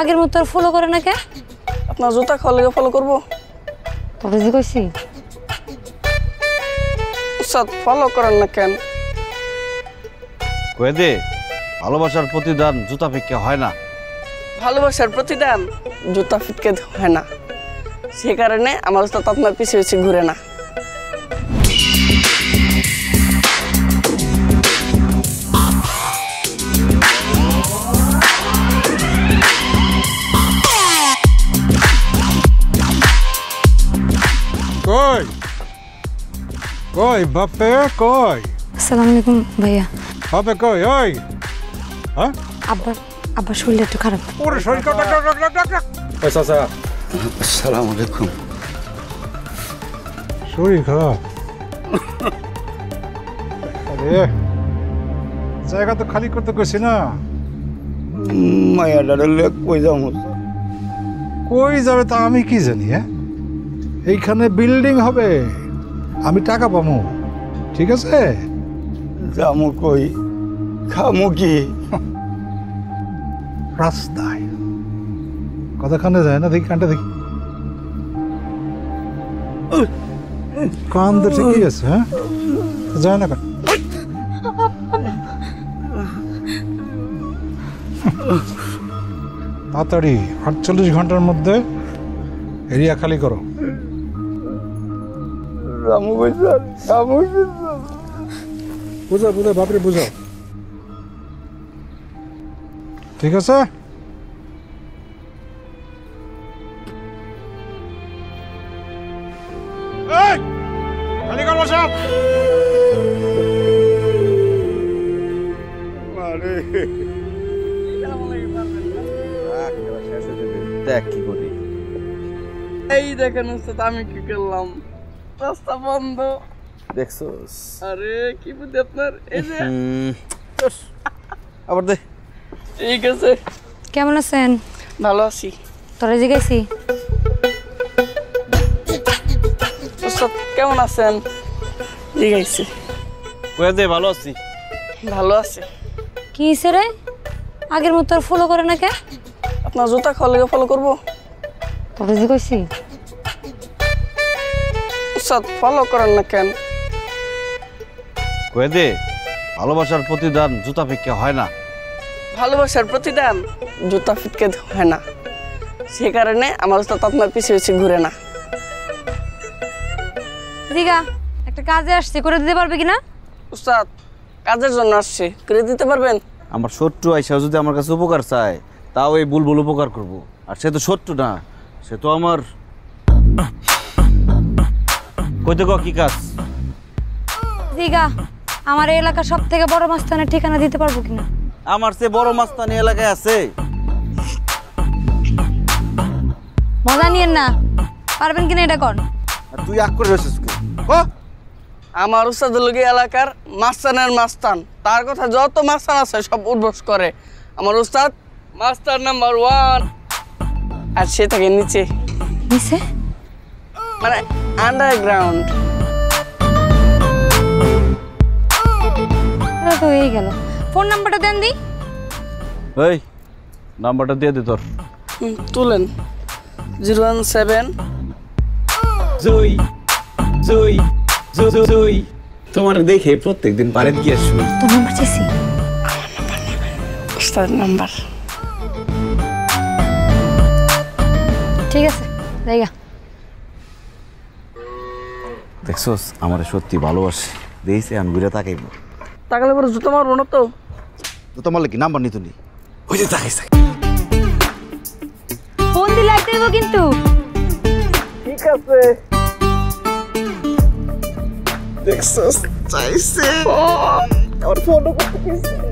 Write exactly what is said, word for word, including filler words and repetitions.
আগের মতো আর ফলো করে না কে? আপনার জুতা খাওয়ার লাগে ফলো করবো তবে যে কইছি উস্তাদ ফলো করেন না কেন? কয়ে দে ভালোবাসার প্রতিদান জুতা ফিক্কা হয় না। ভালোবাসার প্রতিদান জুতা ফিটকে হয় না, সে কারণে আমার উস্তাদ আপনার পিছিয়ে পিছিয়ে ঘুরে না। কই কই বাপে কই? আসসালামু আলাইকুম ভাইয়া। বাপে কই? ওই হ্যাঁ আব্বা আব্বা শরীর একটু খারাপ। ওরে শরীর কত ডক ডক ডক ডক। ওই চাচা আসসালামু আলাইকুম। শরীর খারাপ? আরে জায়গা তো খালি করতে কইছি না। মায়া ডলে কই যাও মত কই যাবে তা আমি কি জানি? হ্যাঁ এইখানে বিল্ডিং হবে, আমি টাকা পাবো। ঠিক আছে যামু কই খামু কি? রাস্তায় কতখানে যায় না দেখি কানটা দেখি কান তো ঠিকই আছে। হ্যাঁ যায় না কান তাড়াতাড়ি আটচল্লিশ ঘন্টার মধ্যে এরিয়া খালি করো। রামু বৈশাল রামু বৈশাল বুঝা বুঝা বাপরে বুঝাও। ঠিক আছে দেখ কি করি। এই দেখেন উস্তাদ আমি কি করলাম। রাস্তা বন্ধ দেখছো? আরে কি বুদ্ধি আপনার। এই যে আবার দে। ঠিক আছে কেমন আছেন? ভালো আছি। তোরা জিজ্ঞাসি উস্তাদ কেমন আছেন জিজ্ঞাসি? কয়ে দে ভালো আছি। ভালো আছে কি হয়েছে রে? আগের মতো আর ফলো করে না কে? আপনার জুতা খাওয়ার লেগে ফলো করবো তবে জিজ্ঞাসি ফলো করেন না কেন? কয়ে দে ভালোবাসার প্রতিদান জুতা ফিটকে হয় না। ভালোবাসার প্রতিদান জুতা ফিটকে হয় না, সে কারণে আমার উস্তাদ আপনার পিছিয়ে পিছিয়ে ঘুরে না। দিগা একটা কাজে আসছে, করে দিতে পারবে কিনা? উস্তাদ কাজের জন্য আসছে, করে দিতে পারবেন? আমার শত্রু আইসা যদি আমার কাছে উপকার চায় তাও এই বুলবুল উপকার করব, আর সে তো শত্রু না, সে তো আমার। কইতে গো কি কাজ? দিগা আমার এলাকা সব থেকে বড় মাস্তানের ঠিকানা দিতে পারবো কিনা? আমার সে বড় মাস্তানি এলাকায় আছে। মজা নিয়েন না, পারবেন কিনা এটা কর। আর তুই আক করে বসেছিস কি? ও আমার উস্তাদের লগে এলাকার মাস্তানের মাস্তান, তার কথা যত মাস্তান আছে সব উদ্বোস করে। আমার উস্তাদ মাস্টার নাম্বার ওয়ান, আর সে থাকে নিচে নিচে মানে আন্ডারগ্রাউন্ড। তো এই গেল ফোন নাম্বারটা দেন দি। এই নাম্বারটা দিয়ে দে তোর। তুলেন জিরো ওয়ান সেভেন। জুই জুই জুই তোমার দেখে প্রত্যেকদিন পারেন কি আসবে তোর নাম্বার চাইছি। আমার নাম্বার নেবেন উস্তাদ নাম্বার। ঠিক আছে দেখা। দেখছোস আমার সত্যি ভালোবাসে দিয়েছে, আমি ঘুরে তাকাইব। তাকালে পরে জুতো মারবো না তো? জুতো মারলে কি নাম্বার নিত নি? ওই যে তাকাইছে ফোন দিলে আইতে হইব কিন্তু। ঠিক আছে দেখছোস চাইছে আমার ফোনও করতে গেছে।